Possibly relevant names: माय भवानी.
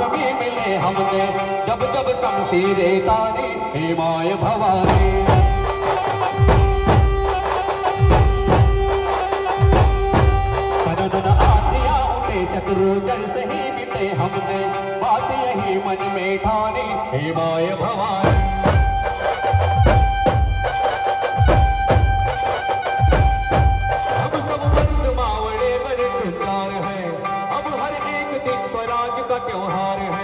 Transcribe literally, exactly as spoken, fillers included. कभी मिले हमने जब जब शमशीरे तानी हे माय भवानी। शत्रु जल से ही मिले हमने बात यही मन में ठानी हे माय भवानी। हम सब मावड़े पर है, अब हर एक दिन स्वराज का त्योहार है।